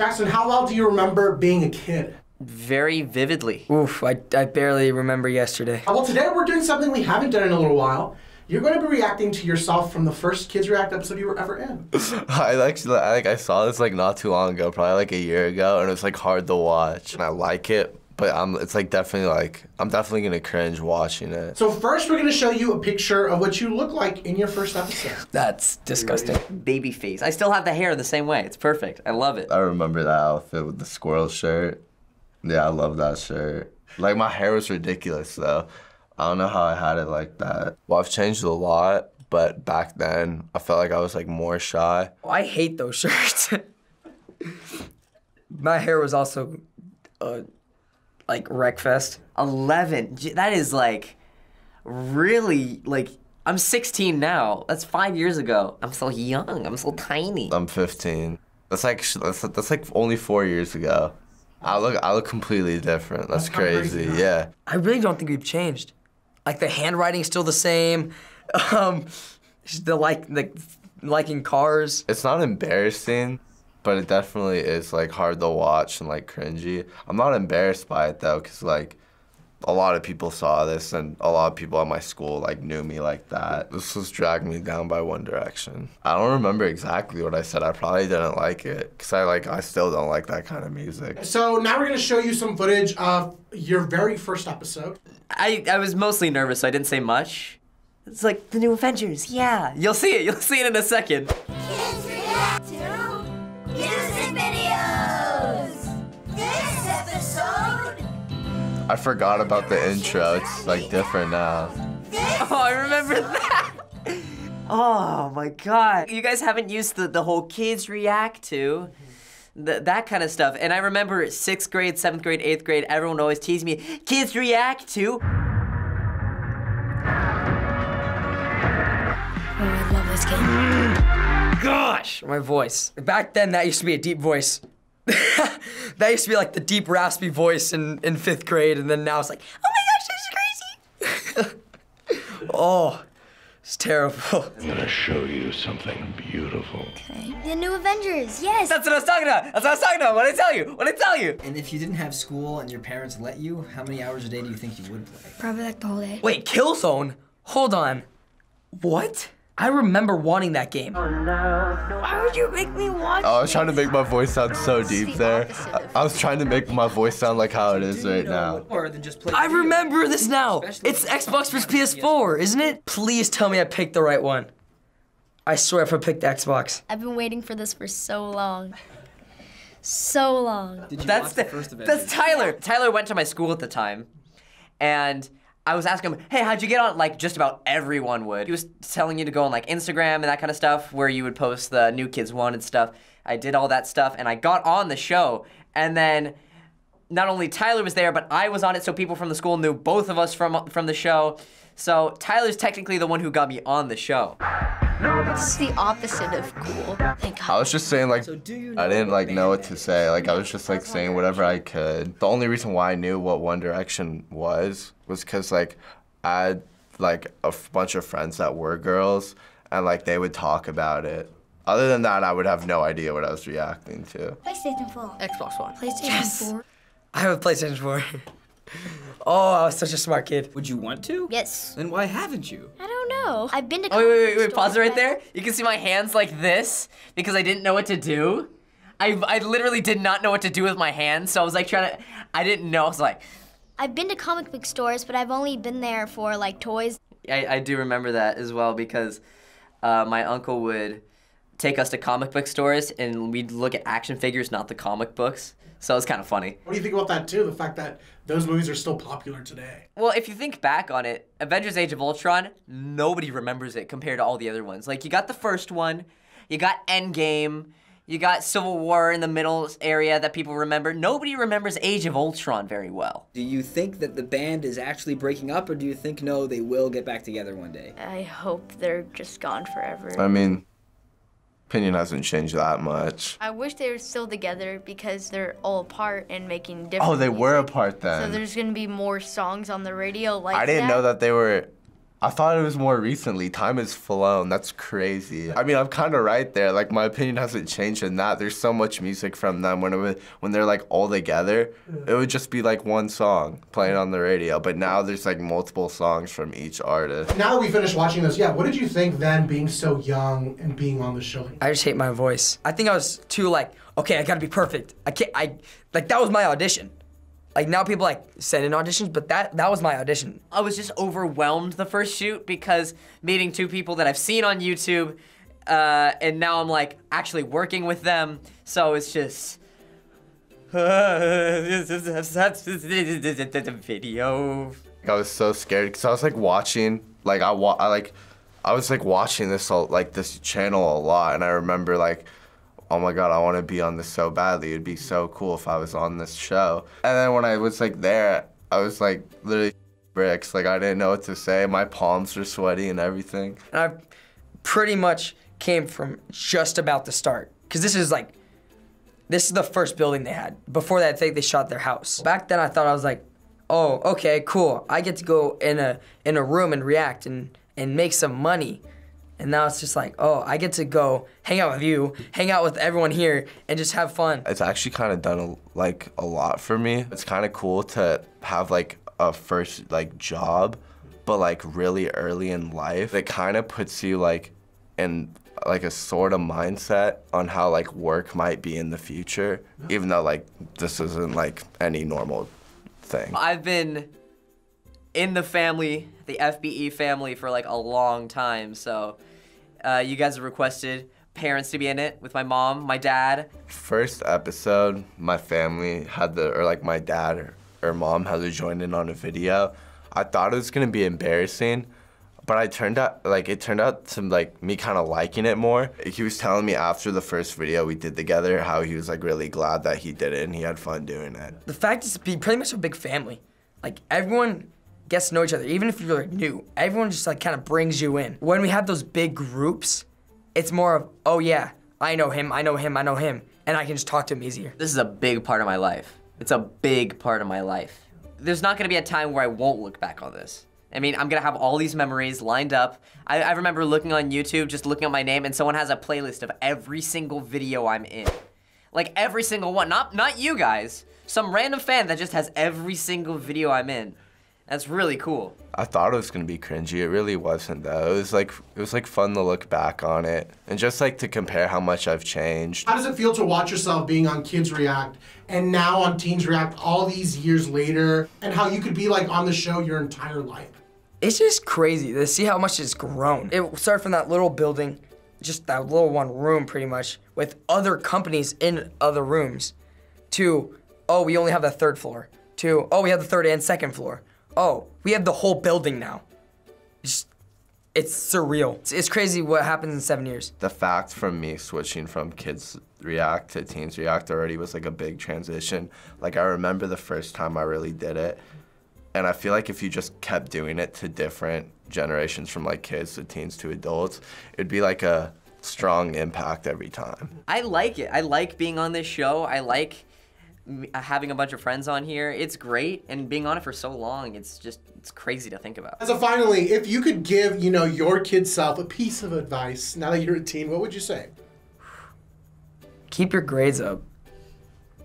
Jackson, how well do you remember being a kid? Very vividly. Oof, I barely remember yesterday. Well, today we're doing something we haven't done in a little while. You're going to be reacting to yourself from the first Kids React episode you were ever in. I saw this not too long ago, probably a year ago, and it's hard to watch, and I like it. But it's I'm definitely gonna cringe watching it. So first we're gonna show you a picture of what you look like in your first episode. That's disgusting. Baby face. I still have the hair the same way. It's perfect. I love it. I remember that outfit with the squirrel shirt. Yeah, I love that shirt. My hair was ridiculous though. I don't know how I had it like that. Well, I've changed a lot, but back then I felt like I was more shy. Oh, I hate those shirts. My hair was also wreckfest. 11. That is really I'm 16 now. That's 5 years ago. I'm so young. I'm so tiny. I'm 15. That's only 4 years ago. I look completely different. That's crazy. Yeah. I really don't think we've changed. The handwriting's still the same. Liking cars. It's not embarrassing. But it definitely is hard to watch and cringy. I'm not embarrassed by it though, cause a lot of people saw this and a lot of people at my school knew me like that. This was dragged me down by One Direction. I don't remember exactly what I said. I probably didn't like it, cause I still don't like that kind of music. So now we're gonna show you some footage of your very first episode. I was mostly nervous, so I didn't say much. It's the new Avengers, yeah. You'll see it in a second. Kids React to Music videos. This episode. I forgot about the intro. It's different now. Oh, I remember that. Oh my God. You guys haven't used the whole Kids React to that kind of stuff. And I remember 6th grade, 7th grade, 8th grade. Everyone always teased me. Kids React to. I love this game. Gosh, my voice. Back then, that used to be a deep voice. That used to be the deep, raspy voice in 5th grade, and then now it's oh my gosh, this is crazy. Oh, it's terrible. I'm gonna show you something beautiful. Okay. The new Avengers, yes. That's what I was talking about. That's what I was talking about. What did I tell you? What did I tell you? And if you didn't have school and your parents let you, how many hours a day do you think you would play? Probably the whole day. Wait, Killzone? Hold on. What? I remember wanting that game. Oh, no. Why would you make me watch I was trying to make my voice sound so deep there. I was trying to make my voice sound like how it is right now. I remember this now. It's Xbox vs. PS4, isn't it? Please tell me I picked the right one. I swear if I picked Xbox. I've been waiting for this for so long. So long. Did you watch the first Avengers? That's Tyler. Tyler went to my school at the time, and I was asking him, hey, how'd you get on? Just about everyone would. He was telling you to go on Instagram and that kind of stuff where you would post the New Kids Wanted stuff. I did all that stuff and I got on the show. And then not only Tyler was there, but I was on it so people from the school knew both of us from the show. So Tyler's technically the one who got me on the show. It's the opposite of cool. Thank God. I was just saying so I didn't know what to say. I was just saying whatever I could. The only reason why I knew what One Direction was cause I had a bunch of friends that were girls and they would talk about it. Other than that, I would have no idea what I was reacting to. PlayStation 4. Xbox One. PlayStation 4. I have a PlayStation 4. Oh, I was such a smart kid. Would you want to? Yes. Then why haven't you? I don't know. I've been to college. Oh, wait, pause it right there. You can see my hands this because I didn't know what to do. I literally did not know what to do with my hands, so I was I didn't know, I was I've been to comic book stores, but I've only been there for toys. I do remember that as well because my uncle would take us to comic book stores and we'd look at action figures, not the comic books. So it's kind of funny. What do you think about that too, the fact that those movies are still popular today? Well, if you think back on it, Avengers Age of Ultron, nobody remembers it compared to all the other ones. You got the first one, you got Endgame, you got Civil War in the middle area that people remember. Nobody remembers Age of Ultron very well. Do you think that the band is actually breaking up, or do you think, no, they will get back together one day? I hope they're just gone forever. I mean, opinion hasn't changed that much. I wish they were still together because they're all apart and making different music. Were apart then. So there's gonna be more songs on the radio I didn't know that they were I thought it was more recently. Time has flown. That's crazy. I mean, I'm kind of right there. Like, my opinion hasn't changed in that. There's so much music from them. When they're, like, all together, it would just be, like, one song playing on the radio. But now there's, like, multiple songs from each artist. Now that we finished watching this, yeah, what did you think then, being so young and being on the show? I just hate my voice. I think I was too, like, okay, I gotta be perfect. I can't, like, that was my audition. Like, now people, like, send in auditions, but that was my audition. I was just overwhelmed the first shoot because meeting two people that I've seen on YouTube, and now I'm, like, actually working with them, so it's just... video. I was so scared because I was, like, watching, like, I was, like, watching this, like, this channel a lot, and I remember, like, oh my god, I want to be on this so badly. It'd be so cool if I was on this show. And then when I was like there, I was like literally bricks. Like, I didn't know what to say. My palms were sweaty and everything. And I pretty much came from just about the start. Cause this is the first building they had. Before that, I think they shot their house. Back then I thought I was like, oh, okay, cool. I get to go in a room and react and make some money. And now it's just like, oh, I get to go hang out with you, hang out with everyone here, and just have fun. It's actually kind of done a lot for me. It's kind of cool to have like a first like job, but like really early in life. It kind of puts you like in like a sort of mindset on how like work might be in the future, even though like this isn't like any normal thing. I've been in the family, the FBE family, for like a long time, so you guys have requested parents to be in it with my mom, my dad. First episode, my family had the, or like my dad or mom had to join in on a video. I thought it was gonna be embarrassing, but it turned out to like me kind of liking it more. He was telling me after the first video we did together how he was like really glad that he did it and he had fun doing it. The fact is, be pretty much a big family. Like, everyone gets to know each other, even if you're like new. Everyone just like kind of brings you in. When we have those big groups, it's more of, oh yeah, I know him, I know him, I know him, and I can just talk to him easier. This is a big part of my life. It's a big part of my life. There's not gonna be a time where I won't look back on this. I mean, I'm gonna have all these memories lined up. I remember looking on YouTube, just looking at my name, and someone has a playlist of every single video I'm in. Like, every single one, not you guys. Some random fan that just has every single video I'm in. That's really cool. I thought it was gonna be cringy. It really wasn't though. It was like fun to look back on it and just like to compare how much I've changed. How does it feel to watch yourself being on Kids React and now on Teens React all these years later, and how you could be like on the show your entire life? It's just crazy to see how much it's grown. It started from that little building, just that little one room pretty much, with other companies in other rooms, to, oh, we only have the third floor, to, oh, we have the third and second floor. Oh, we have the whole building now. It's surreal. It's crazy what happens in 7 years. The fact from me switching from Kids React to Teens React already was like a big transition. Like, I remember the first time I really did it. And I feel like if you just kept doing it to different generations, from like kids to teens to adults, it'd be like a strong impact every time. I like it. I like being on this show. I like having a bunch of friends on here. It's great, and being on it for so long, it's crazy to think about. So finally, if you could give, you know, your kid self a piece of advice now that you're a teen, what would you say? Keep your grades up.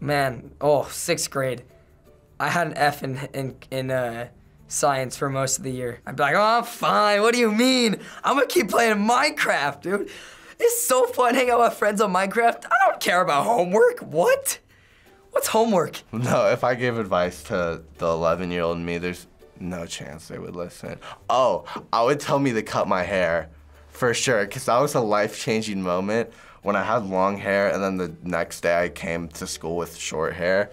Man, oh, 6th grade. I had an F in science for most of the year. I'd be like, oh, I'm fine, what do you mean? I'm gonna keep playing Minecraft, dude. It's so fun hanging out with friends on Minecraft. I don't care about homework, what? What's homework? No, if I gave advice to the 11-year-old me, there's no chance they would listen. Oh, I would tell me to cut my hair, for sure, because that was a life-changing moment when I had long hair, and then the next day I came to school with short hair.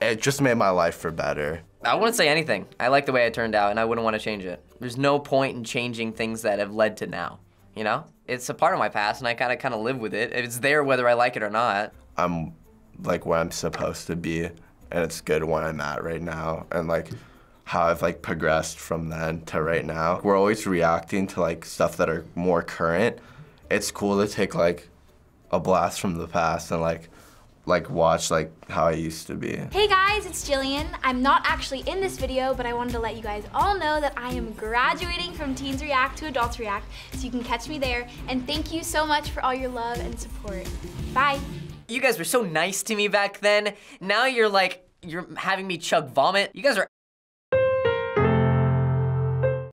It just made my life for better. I wouldn't say anything. I like the way I turned out, and I wouldn't want to change it. There's no point in changing things that have led to now, you know? It's a part of my past, and I kind of live with it. It's there whether I like it or not. I'm like where I'm supposed to be, and it's good where I'm at right now, and like how I've like progressed from then to right now. We're always reacting to like stuff that are more current. It's cool to take like a blast from the past and like like watch like how I used to be. Hey guys, it's Jillian. I'm not actually in this video, but I wanted to let you guys all know that I am graduating from Teens React to Adults React, so you can catch me there. And thank you so much for all your love and support. Bye. You guys were so nice to me back then. Now you're having me chug vomit. You guys are